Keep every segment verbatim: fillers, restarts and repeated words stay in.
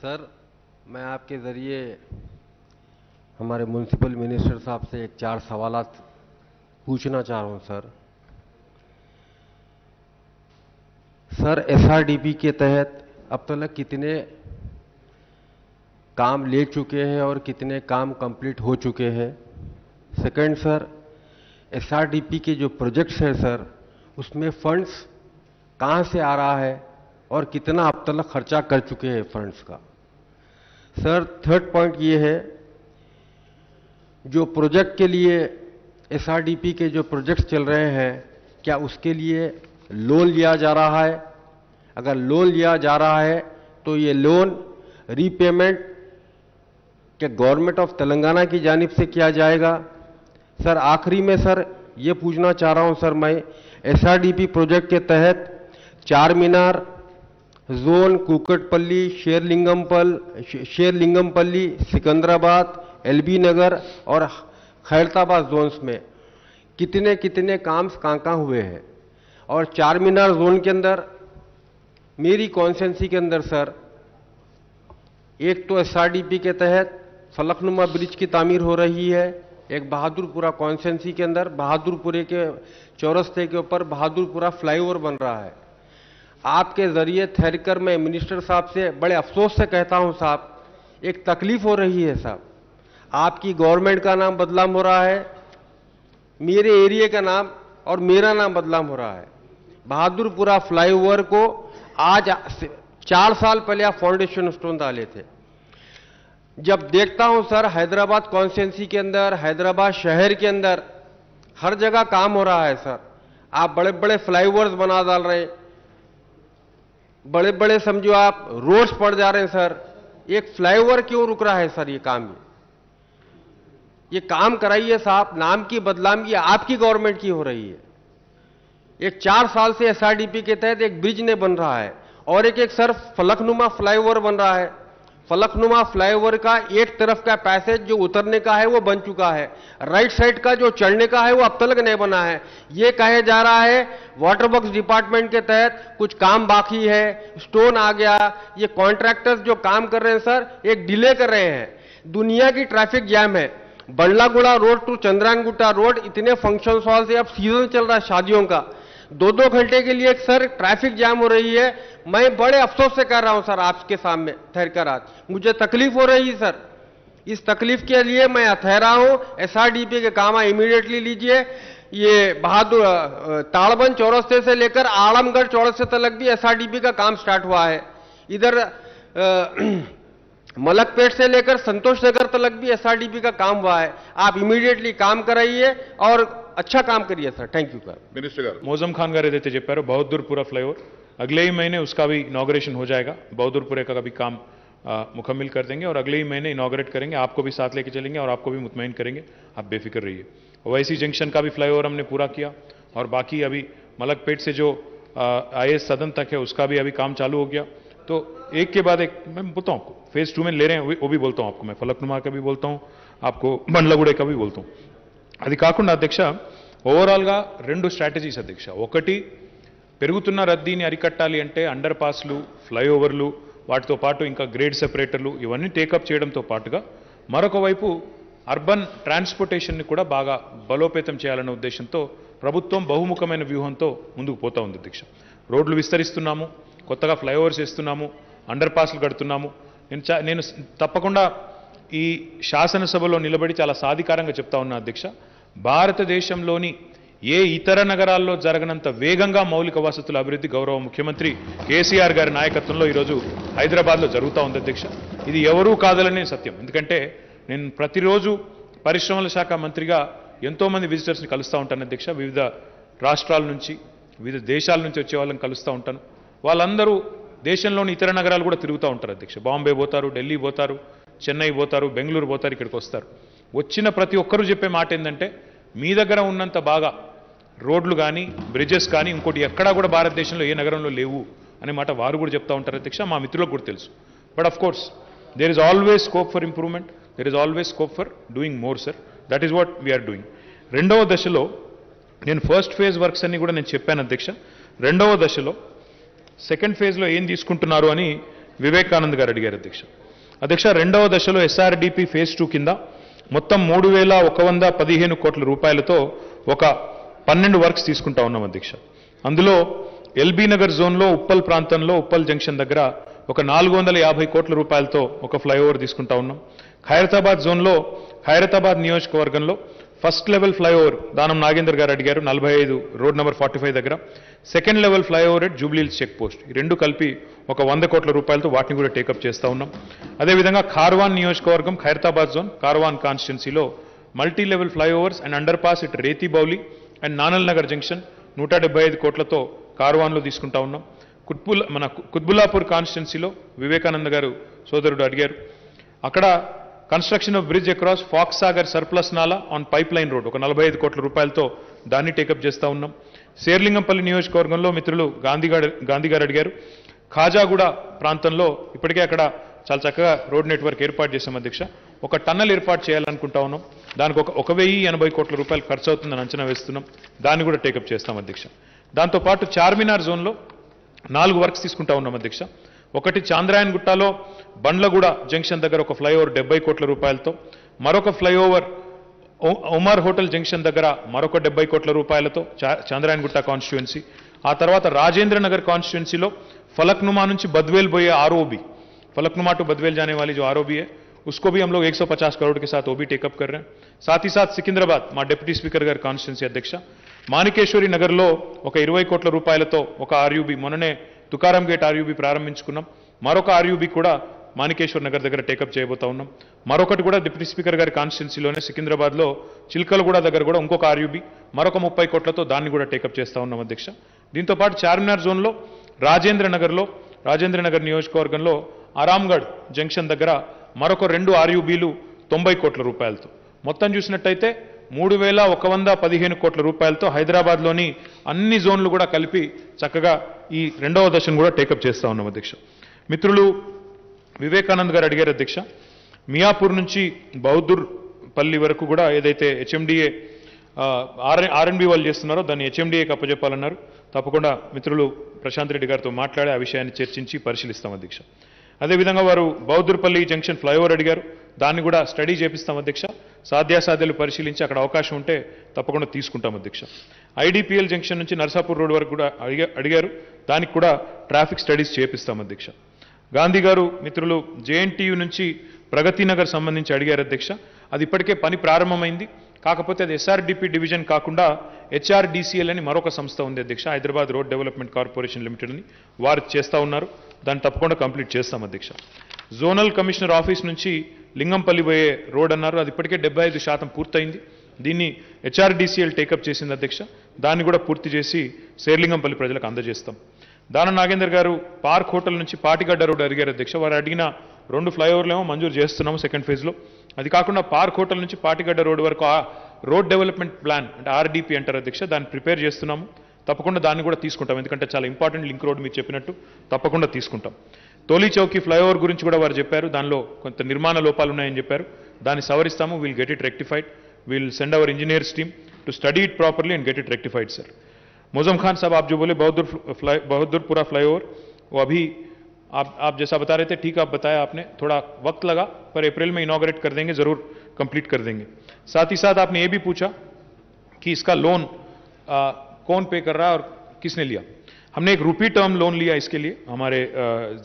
Sir, मैं आपके ज़रिए हमारे म्यूनसिपल मिनिस्टर साहब से एक चार सवाल पूछना चाह रहा हूँ सर। सर, एसआरडीपी के तहत अब तक कितने काम ले चुके हैं और कितने काम कंप्लीट हो चुके हैं? सेकंड सर, एसआरडीपी के जो प्रोजेक्ट्स हैं सर, उसमें फंड्स कहाँ से आ रहा है और कितना अब तक खर्चा कर चुके हैं फंड्स का? सर, थर्ड पॉइंट ये है, जो प्रोजेक्ट के लिए एसआरडीपी के जो प्रोजेक्ट्स चल रहे हैं, क्या उसके लिए लोन लिया जा रहा है? अगर लोन लिया जा रहा है तो ये लोन रीपेमेंट क्या गवर्नमेंट ऑफ तेलंगाना की जानिब से किया जाएगा? सर, आखिरी में सर ये पूछना चाह रहा हूँ सर मैं, एसआरडीपी प्रोजेक्ट के तहत चारमीनार जोन, कुकटपल्ली, शेर लिंगम पल शेर लिंगम पल्ली, सिकंदराबाद, एलबी नगर और खैरताबाद जोन्स में कितने कितने काम कहाँ कहाँ हुए हैं? और चारमीनार जोन के अंदर मेरी कॉन्सेंसी के अंदर सर, एक तो एसआरडीपी के तहत फलकनुमा ब्रिज की तामीर हो रही है, एक बहादुरपुरा कॉन्सेंसी के अंदर बहादुरपुरे के चौरस्ते के ऊपर बहादुरपुरा फ्लाईओवर बन रहा है। आपके ज़रिए ठहरकर मैं मिनिस्टर साहब से बड़े अफसोस से कहता हूं साहब, एक तकलीफ हो रही है साहब, आपकी गवर्नमेंट का नाम बदनाम हो रहा है, मेरे एरिया का नाम और मेरा नाम बदनाम हो रहा है। बहादुरपुरा फ्लाईओवर को आज चार साल पहले आप फाउंडेशन स्टोन डाले थे। जब देखता हूं सर, हैदराबाद कॉन्स्टिट्यूंसी के अंदर, हैदराबाद शहर के अंदर हर जगह काम हो रहा है सर, आप बड़े बड़े फ्लाईओवर्स बना डाल रहे हैं, बड़े बड़े समझो आप रोड्स पड़ जा रहे हैं सर, एक फ्लाईओवर क्यों रुक रहा है सर? ये काम ये ये काम कराइए साहब, नाम की बदनामी आपकी गवर्नमेंट की हो रही है। एक चार साल से एसआरडीपी के तहत एक ब्रिज ने बन रहा है और एक एक सर फलकनुमा फ्लाईओवर बन रहा है। फलकनुमा फ्लाईओवर का एक तरफ का पैसेज जो उतरने का है वो बन चुका है, राइट साइड का जो चढ़ने का है वो अब तक नहीं बना है। ये कहे जा रहा है वाटर बॉक्स डिपार्टमेंट के तहत कुछ काम बाकी है, स्टोन आ गया। ये कॉन्ट्रैक्टर्स जो काम कर रहे हैं सर, एक डिले कर रहे हैं। दुनिया की ट्रैफिक जैम है, Ballaguda road to Chandrayangutta road, इतने फंक्शन हॉल से अब सीजन चल रहा है शादियों का, दो दो घंटे के लिए सर ट्रैफिक जाम हो रही है। मैं बड़े अफसोस से कह रहा हूं सर आपके सामने ठहरकर, आज मुझे तकलीफ हो रही है सर, इस तकलीफ के लिए मैं ठहरा हूं। एसआरडीपी के काम इमीडिएटली लीजिए। ये बहादुर ताड़बन चौरस्ते से लेकर आलमगढ़ चौरस्ते तक भी एसआरडीपी का काम स्टार्ट हुआ है। इधर आ, मलकपेट से लेकर संतोष नगर तक भी एसआरडीपी का काम हुआ है। आप इमीडिएटली काम कराइए और अच्छा काम करिए sir. Thank you sir. Minister गारु मोजम खान गारे देते चेप्पारो बहादुरपुरा फ्लाईओवर अगले ही महीने उसका भी इनॉग्रेशन हो जाएगा। बहादुरपुरे का भी काम मुकम्मिल कर देंगे और अगले ही महीने इनॉग्रेट करेंगे। आपको भी साथ लेके चलेंगे और आपको भी मुतमईन करेंगे, आप बेफिक्र रहिए। ओवैसी जंक्शन का भी फ्लाईओवर हमने पूरा किया और बाकी अभी मलकपेट से जो आई एस सदन तक है उसका भी अभी काम चालू हो गया। तो एक के बाद एक मैं बोलता हूँ आपको, फेज टू में ले रहे हैं वो भी बोलता हूँ आपको, मैं फलकनुमा का भी बोलता हूँ आपको, బండ్లగూడే का भी बोलता हूँ। అది కాకుండా అధ్యక్ష, ఓవరాల్గా రెండు స్ట్రాటజీస్ అధ్యక్ష. ఒకటి, పెరుగుతున్న రద్దీని అరికట్టాలి అంటే అండర్ పాస్లు, ఫ్లైఓవర్లు, వాటితో పాటు ఇంకా గ్రేడ్ సెపరేటర్లు ఇవన్నీ టేకప్ చేయడంతో పాటుగా మరొక వైపు అర్బన్ ట్రాన్స్పోర్టేషన్ని కూడా బాగా బలోపేతం చేయాలనే ఉద్దేశంతో ప్రభుత్వం బహుముఖమైన వ్యూహంతో ముందుకు పోతా ఉంది అధ్యక్ష. రోడ్లు విస్తరిస్తున్నాము, కొత్తగా ఫ్లైఓవర్స్ చేస్తున్నాము, అండర్ పాస్లు కడుతున్నాము. నేను నేను తప్పకుండా ఈ శాసనసభలో నిలబడి చాలా సాధికారంగా చెప్తా ఉన్నా అధ్యక్ష, భారతదేశంలోని ఏ ఇతర నగరాల్లో జరగనంత వేగంగా మౌలిక వసతుల అభివృద్ధి గౌరవ ముఖ్యమంత్రి కేసీఆర్ గారి నాయకత్వంలో ఈరోజు హైదరాబాద్లో జరుగుతూ ఉంది అధ్యక్ష. ఇది ఎవరూ కాదలనే సత్యం. ఎందుకంటే నేను ప్రతిరోజు పరిశ్రమల శాఖ మంత్రిగా ఎంతోమంది విజిటర్స్ని కలుస్తూ ఉంటాను అధ్యక్ష. వివిధ రాష్ట్రాల నుంచి, వివిధ దేశాల నుంచి వచ్చే వాళ్ళని కలుస్తూ ఉంటాను. వాళ్ళందరూ దేశంలోని ఇతర నగరాలు కూడా తిరుగుతూ ఉంటారు అధ్యక్ష. బాంబే పోతారు, ఢిల్లీ పోతారు, చెన్నై పోతారు, బెంగళూరు పోతారు, ఇక్కడికి వస్తారు. వచ్చిన ప్రతి ఒక్కరూ చెప్పే మాట ఏంటంటే, మీ దగ్గర ఉన్నంత బాగా రోడ్లు కానీ బ్రిడ్జెస్ కానీ ఇంకోటి ఎక్కడా కూడా భారతదేశంలో ఏ నగరంలో లేవు అనే మాట వారు కూడా చెప్తూ ఉంటారు అధ్యక్ష. మా మిత్రులకు కూడా తెలుసు. But of course there is always scope for improvement, there is always scope for doing more sir. That is what we are doing. రెండవ దశలో నేను ఫస్ట్ ఫేజ్ వర్క్స్ అన్ని కూడా నేను చెప్పాను అధ్యక్ష. రెండవ దశలో సెకండ్ ఫేజ్లో ఏం తీసుకుంటున్నారు అని వివేకానంద్ గారు అడిగారు అధ్యక్ష. అధ్యక్ష రెండవ దశలో ఎస్ఆర్డిపి ఫేజ్ టూ కింద మొత్తం మూడు వేల ఒక వంద పదిహేను కోట్ల రూపాయలతో ఒక పన్నెండు వర్క్స్ తీసుకుంటా ఉన్నాం అధ్యక్ష. అందులో ఎల్బీ నగర్ జోన్లో ఉప్పల్ ప్రాంతంలో ఉప్పల్ జంక్షన్ దగ్గర ఒక నాలుగు వందల యాభై కోట్ల రూపాయలతో ఒక ఫ్లైఓవర్ తీసుకుంటా ఉన్నాం. ఖైరతాబాద్ జోన్లో ఖైరతాబాద్ నియోజకవర్గంలో ఫస్ట్ లెవెల్ ఫ్లైఓవర్ దానం నాగేంద్ర గారు అడిగారు నలభై ఐదు రోడ్ నెంబర్ ఫార్టీ ఫైవ్ దగ్గర, second level flyover at Jubilee checkpost, ఈ రెండు కలిపి ఒక వంద కోట్ల రూపాయలతో వాటిని కూడా టేకప్ చేస్తూ ఉన్నాం. అదేవిధంగా ఖార్వాన్ నియోజకవర్గం ఖైరతాబాద్ జోన్ ఖార్వాన్ కాన్స్టిట్యున్సీలో multi level flyovers and underpass at రేతి బౌలి and Nanal Nagar junction నూట డెబ్బై ఐదు కోట్లతో ఖార్వాన్లో తీసుకుంటా ఉన్నాం. కుత్బుల్ మన కుత్బుల్లాపూర్ కాన్స్టిట్యున్సీలో వివేకానంద గారు సోదరుడు అడిగారు, అక్కడ construction of bridge across pox Sagar surplus నాలా ఆన్ పైప్ లైన్ రోడ్ ఒక నలభై ఐదు కోట్ల రూపాయలతో దాన్ని టేకప్ చేస్తూ ఉన్నాం. శేర్లింగంపల్లి నియోజకవర్గంలో మిత్రులు గాంధీగారు గాంధీ గారు అడిగారు ఖాజాగూడ ప్రాంతంలో ఇప్పటికే అక్కడ చాలా చక్కగా రోడ్ నెట్వర్క్ ఏర్పాటు చేశాం అధ్యక్ష. ఒక టన్నల్ ఏర్పాటు చేయాలనుకుంటా ఉన్నాం, దానికి ఒక ఒక వెయ్యి ఎనభై కోట్ల రూపాయలు ఖర్చు అవుతుందని అంచనా వేస్తున్నాం, దాన్ని కూడా టేకప్ చేస్తాం అధ్యక్ష. దాంతోపాటు చార్మినార్ జోన్లో నాలుగు వర్క్స్ తీసుకుంటా ఉన్నాం అధ్యక్ష. ఒకటి చాంద్రాయన్ గుట్టాలో బండ్లగూడ జంక్షన్ దగ్గర ఒక ఫ్లైఓవర్ డెబ్బై కోట్ల రూపాయలతో, మరొక ఫ్లైఓవర్ ఉమర్ హోటల్ జంక్షన్ దగ్గర మరొక డెబ్బై కోట్ల రూపాయలతో చాంద్రాయన్ గుట్ట కాన్స్టిట్యుయెన్సీ. ఆ తర్వాత రాజేంద్ర నగర్ కాన్స్టిట్యుయెన్సీలో ఫలక్నుమా నుంచి బద్వేల్ పోయే ఆర్ఓబీ, फलकनुमा टू बदवेल जाने वाली जो आरओबी है उसको भी हम लोग एक सौ पचास करोड़ के साथ वो भी टेकअप कर रहे हैं. साथ ही साथ सिकंदराबाद माँ डिप्यूटी स्पीकर गारी कांस्टिट्युएंसी अध्यक्ष मानिकेश्वरी नगर में ఒక ఇరవై కోట్ల రూపాయలతో ఒక ఆర్యూబీ మొన్ననే తుకారం గేట్ ఆర్యూబీ ప్రారంభించుకున్నాం, మరొక ఆర్యూబీ కూడా మానికేశ్వర్ నగర్ దగ్గర టేకప్ చేయబోతా ఉన్నాం. మరొకటి కూడా డిప్యూటీ స్పీకర్ గారి కాన్స్టిట్యున్సీలోనే సికింద్రాబాద్లో చిల్కలగూడ దగ్గర కూడా ఇంకొక ఆర్యూబీ మరొక ముప్పై కోట్లతో దాన్ని కూడా టేకప్ చేస్తూ ఉన్నాం అధ్యక్ష. దీంతో పాటు చార్మినార్ జోన్లో రాజేంద్ర నగర్లో రాజేంద్ర నగర్ నియోజకవర్గంలో ఆరాంగఢ్ జంక్షన్ దగ్గర మరొక రెండు ఆర్యూబీలు తొంభై కోట్ల రూపాయలతో మొత్తం చూసినట్టయితే మూడు వేల ఒక వంద పదిహేను కోట్ల రూపాయలతో హైదరాబాద్లోని అన్ని జోన్లు కూడా కలిపి చక్కగా ఈ రెండవ దశను కూడా టేకప్ చేస్తూ ఉన్నాం అధ్యక్ష. మిత్రులు వివేకానంద్ గారు అడిగారు అధ్యక్ష, మియాపూర్ నుంచి బహదూర్పల్లి వరకు కూడా ఏదైతే HMDA R R and B వాళ్ళు చేస్తున్నారో దాన్ని హెచ్ఎండిఏకి అప్పచెప్పాలన్నారు. తప్పకుండా మిత్రులు ప్రశాంత్ రెడ్డి గారితో మాట్లాడి ఆ విషయాన్ని చర్చించి పరిశీలిస్తాం అధ్యక్ష. అదేవిధంగా వారు బహదూర్పల్లి జంక్షన్ ఫ్లైఓవర్ అడిగారు, దాన్ని కూడా స్టడీ చేపిస్తాం అధ్యక్ష, సాధ్యాసాధ్యాలు పరిశీలించి అక్కడ అవకాశం ఉంటే తప్పకుండా తీసుకుంటాం అధ్యక్ష. ఐడిపిఎల్ జంక్షన్ నుంచి నర్సాపూర్ రోడ్ వరకు కూడా అడిగారు, దానికి కూడా ట్రాఫిక్ స్టడీస్ చేపిస్తాం అధ్యక్ష. గాంధీ గారు మిత్రులు జేఎన్టీయు నుంచి ప్రగతి నగర్ సంబంధించి అడిగారు అధ్యక్ష. అది ఇప్పటికే పని ప్రారంభమైంది, కాకపోతే అది ఎస్ఆర్డిపి డివిజన్ కాకుండా హెచ్ఆర్డిసిఎల్ అని మరొక సంస్థ ఉంది అధ్యక్ష, Hyderabad road development corporation limited అని వారు చేస్తూ ఉన్నారు, దాన్ని తప్పకుండా కంప్లీట్ చేస్తాం అధ్యక్ష. జోనల్ కమిషనర్ ఆఫీస్ నుంచి లింగంపల్లి పోయే రోడ్ అన్నారు, అది ఇప్పటికే డెబ్బై ఐదు శాతం పూర్తయింది, దీన్ని హెచ్ఆర్డిసిఎల్ టేకప్ చేసింది అధ్యక్ష, దాన్ని కూడా పూర్తి చేసి శేర్లింగంపల్లి ప్రజలకు అందజేస్తాం. దాన నాగేందర్ గారు పార్క్ హోటల్ నుంచి పాటిగడ్డ రోడ్ అడిగారు అధ్యక్ష. వారు అడిగిన రెండు ఫ్లైఓవర్లేమో మంజూరు చేస్తున్నాము సెకండ్ ఫేజ్లో, అది కాకుండా పార్క్ హోటల్ నుంచి పాటిగడ్డ రోడ్ వరకు ఆ రోడ్ డెవలప్మెంట్ ప్లాన్ అంటే ఆర్డీపీ అంటారు అధ్యక్ష, దాన్ని ప్రిపేర్ చేస్తున్నాము, తప్పకుండా దాన్ని కూడా తీసుకుంటాం, ఎందుకంటే చాలా ఇంపార్టెంట్ లింక్ రోడ్ మీరు చెప్పినట్టు, తప్పకుండా తీసుకుంటాం. తోలిచౌకి ఫ్లైఓవర్ గురించి కూడా వారు చెప్పారు, దానిలో కొంత నిర్మాణ లోపాలు ఉన్నాయని చెప్పారు, దాన్ని సవరిస్తాము, will get it rectified, will send our engineers team to study it properly and get it rectified sir. Moazzam Khan साहब आप जो बोले बहादुर फ्लाई बहादुरपुरा फ्लाईओवर वो अभी आप आप जैसा बता रहे थे ठीक आप बताया आपने, थोड़ा वक्त लगा पर अप्रैल में इनॉग्रेट कर देंगे, जरूर कंप्लीट कर देंगे. साथ ही साथ आपने ये भी पूछा कि इसका लोन आ, कौन पे कर रहा है और किसने लिया. हमने एक रुपी टर्म लोन लिया इसके लिए, हमारे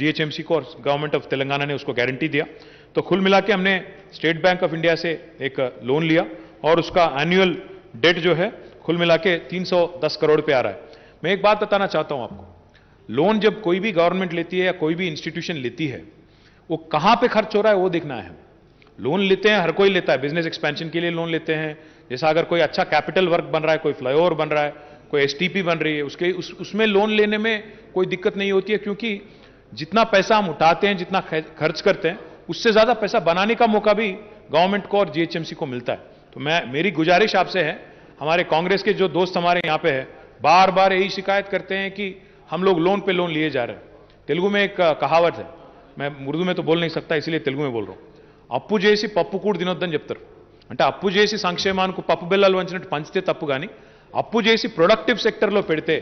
जीएचएमसी को और गवर्नमेंट ऑफ तेलंगाना ने उसको गारंटी दिया, तो कुल मिला के हमने स्टेट बैंक ऑफ इंडिया से एक लोन लिया और उसका एनुअल डेट जो है कुल मिला के तीन सौ दस करोड़ पे आ रहा है. मैं एक बात बताना चाहता हूं आपको, लोन जब कोई भी गवर्नमेंट लेती है या कोई भी इंस्टीट्यूशन लेती है वो कहां पे खर्च हो रहा है वो देखना है. लोन लेते हैं, हर कोई लेता है, बिजनेस एक्सपेंशन के लिए लोन लेते हैं, जैसा अगर कोई अच्छा कैपिटल वर्क बन रहा है, कोई फ्लाईओवर बन रहा है, कोई एसटीपी बन रही है, उसके उस, उसमें लोन लेने में कोई दिक्कत नहीं होती है, क्योंकि जितना पैसा हम उठाते हैं जितना खर्च करते हैं उससे ज्यादा पैसा बनाने का मौका भी गवर्नमेंट को और जीएचएमसी को मिलता है. तो मैं मेरी गुजारिश आपसे है, हमारे कांग्रेस के जो दोस्त हमारे यहाँ पे है बार बार यही शिकायत करते हैं कि हम लोग लोन पे लोन लिए जा रहे हैं. तेलुगु में एक कहावत है, मैं उर्दू में तो बोल नहीं सकता इसलिए तेलुगु में बोल रहा हूँ, అప్పు చేసి పప్పు కూడు తినొద్దని చెప్తారు, అంటే అప్పు చేసి సంక్షేమానికి పప్పు బెల్లాలు వంచినట్టు పంచితే తప్పు, కానీ అప్పు చేసి ప్రొడక్టివ్ సెక్టర్లో పెడితే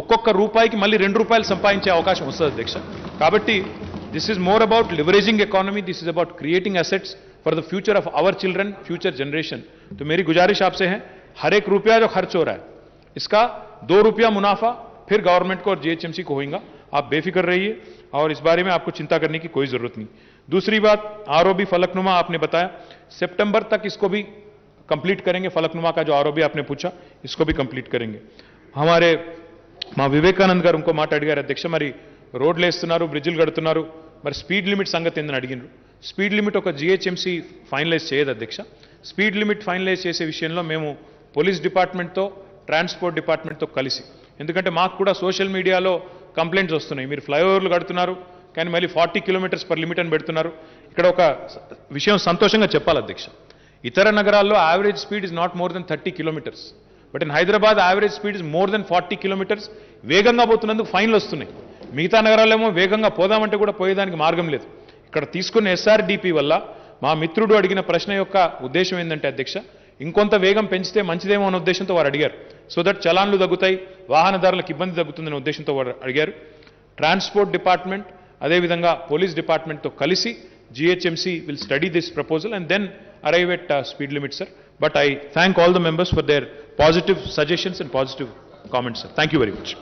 ఒక్కొక్క రూపాయికి మళ్ళీ రెండు రూపాయలు సంపాదించే అవకాశం వస్తుంది అధ్యక్ష. కాబట్టి This is more about leveraging economy. This is about creating assets for the future of our children, future generation. तो मेरी गुजारिश आपसे है, हर एक रुपया जो खर्च हो रहा है इसका दो रुपया मुनाफा फिर गवर्नमेंट को और जीएचएमसी को होगा। आप बेफिक्र रहिए और इस बारे में आपको चिंता करने की कोई जरूरत नहीं। दूसरी बात, आरओबी फलकनुमा आपने बताया सितंबर तक इसको भी कंप्लीट करेंगे। फलकनुमा का जो आरओबी आपने पूछा इसको भी कंप्लीट करेंगे। हमारे माँ विवेकानंद गारु उनको माटाडिगारु अध्यक्ष मरी रोड्लु इस्तुन्नारु ब्रिड्जिलु कड़ुतुन्नारु मरी स्पीड लिमिट संगति एंदनि अडिगिनरु। स्पीड लिमिट ओक जीएचएमसी फाइनलाइज चेयदु अध्यक्ष। स्पीड लिमिट फाइनलाइज चेसे विषयंलो मेमु पोलीस डिपार्टमेंट तो ट्रांसपोर्ट डिपार्टमेंट तो कलिसि, एंदुकंटे माकु कूडा सोशल मीडियालो कंप्लेंट्स वस्तुन्नायि मीरु फ्लैओवर्लु कड़ुतुन्नारु కానీ మళ్ళీ ఫార్టీ కిలోమీటర్స్ పర్ లిమిట్ అని పెడుతున్నారు। ఇక్కడ ఒక విషయం సంతోషంగా చెప్పాలి అధ్యక్ష, ఇతర నగరాల్లో average speed is not more than thirty kilometres, but in Hyderabad average speed is more than forty kilometres. వేగంగా పోతున్నందుకు ఫైన్లు వస్తున్నాయి, మిగతా నగరాలేమో వేగంగా పోదామంటే కూడా పోయేదానికి మార్గం లేదు। ఇక్కడ తీసుకున్న ఎస్ఆర్డీపీ వల్ల మా మిత్రుడు అడిగిన ప్రశ్న యొక్క ఉద్దేశం ఏంటంటే అధ్యక్ష, ఇంకొంత వేగం పెంచితే మంచిదేమో అనే ఉద్దేశంతో వారు అడిగారు। సో దట్ చలాన్లు తగ్గుతాయి, వాహనదారులకు ఇబ్బంది తగ్గుతుందనే ఉద్దేశంతో వారు అడిగారు। ట్రాన్స్పోర్ట్ డిపార్ట్మెంట్ అదే విధంగా పోలీస్ డిపార్ట్మెంట్ తో కలిసి GHMC will study this proposal and then arrive at speed limit sir. But I thank all the members for their positive suggestions and positive comments sir. Thank you very much.